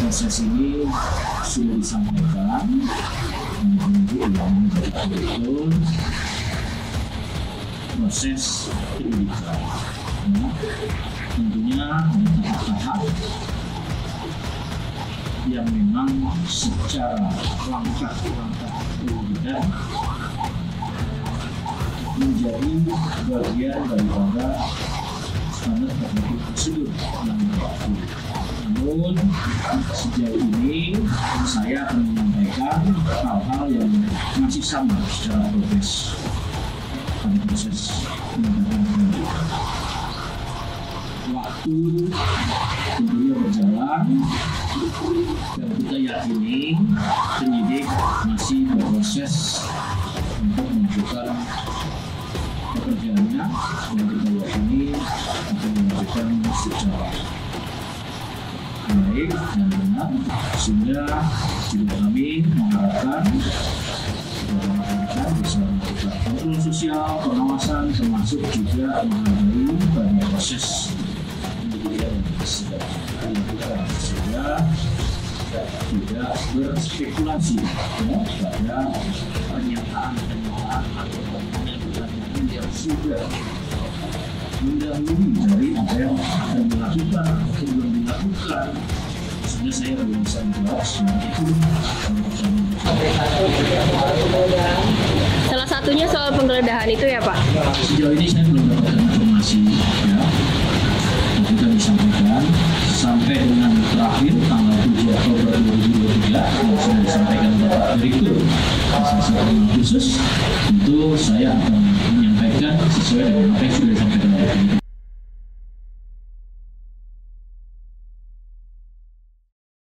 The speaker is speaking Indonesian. proses ini sudah disampaikan yaitu proses penyidikan. Tentunya tahap-tahap yang memang secara langkah-langkah penyidikan menjadi bagian daripada standar teknik prosedur yang berlaku. Namun sejauh ini saya akan menyampaikan hal-hal yang masih sama secara progres pada proses penegakan hukum. Waktu tentunya berjalan dan kita yakini penyidik masih berproses untuk menentukan pekerjaannya yang kita yakini akan dilakukan secara baik dan benar, sehingga juga kami mengharapkan kita bisa melakukan kontrol sosial, pengawasan, termasuk juga menghadiri pada proses pendidikan yang sedang dilakukan sehingga tidak berspekulasi pada pernyataan atau pernyataan yang sudah mendahului dari apa yang akan dilakukan atau belum dilakukan. Sebenarnya saya belum bisa menjawab semuanya itu. Salah satunya soal penggeledahan itu ya Pak? Sejauh ini saya belum mendapatkan informasi ya, tapi kami sampaikan sampai dengan terakhir tanggal 7 Oktober 2023 yang sudah disampaikan Bapak Direktur khusus, tentu saya akan menyampaikan sesuai dengan apa yang sudah disampaikan oleh